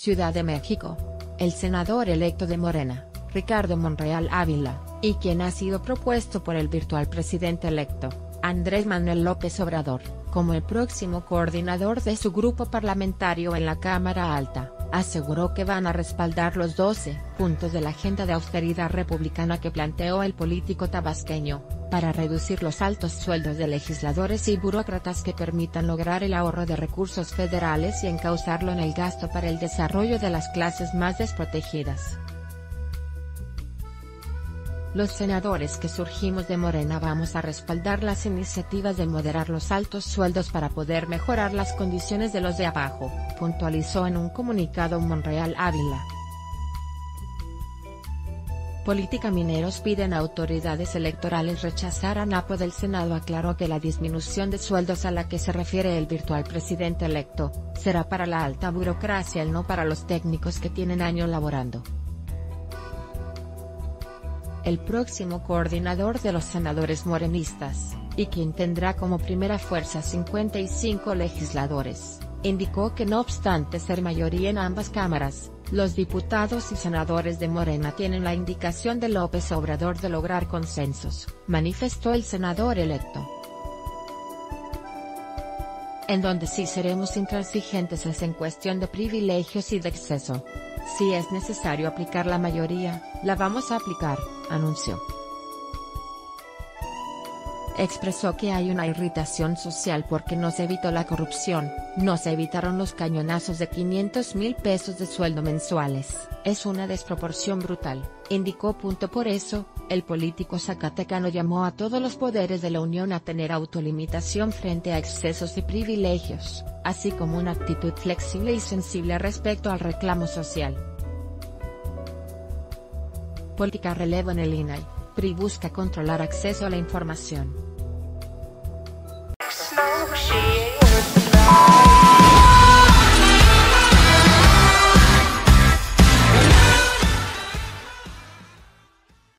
Ciudad de México. El senador electo de Morena, Ricardo Monreal Ávila, y quien ha sido propuesto por el virtual presidente electo, Andrés Manuel López Obrador, como el próximo coordinador de su grupo parlamentario en la Cámara Alta, aseguró que van a respaldar los 12 puntos de la agenda de austeridad republicana que planteó el político tabasqueño, para reducir los altos sueldos de legisladores y burócratas que permitan lograr el ahorro de recursos federales y encauzarlo en el gasto para el desarrollo de las clases más desprotegidas. Los senadores que surgimos de Morena vamos a respaldar las iniciativas de moderar los altos sueldos para poder mejorar las condiciones de los de abajo, puntualizó en un comunicado Monreal Ávila. Política. Mineros piden a autoridades electorales rechazar a NAPO del Senado. Aclaró que la disminución de sueldos a la que se refiere el virtual presidente electo, será para la alta burocracia y no para los técnicos que tienen años laborando. El próximo coordinador de los senadores morenistas, y quien tendrá como primera fuerza 55 legisladores, indicó que no obstante ser mayoría en ambas cámaras, los diputados y senadores de Morena tienen la indicación de López Obrador de lograr consensos, manifestó el senador electo. En donde sí seremos intransigentes es en cuestión de privilegios y de exceso. Si es necesario aplicar la mayoría, la vamos a aplicar, anunció. Expresó que hay una irritación social porque no se evitó la corrupción, no se evitaron los cañonazos de 500,000 pesos de sueldo mensuales. Es una desproporción brutal, indicó. Por eso, el político zacatecano llamó a todos los poderes de la Unión a tener autolimitación frente a excesos y privilegios, así como una actitud flexible y sensible respecto al reclamo social. Política. Relevo en el INAI, PRI busca controlar acceso a la información.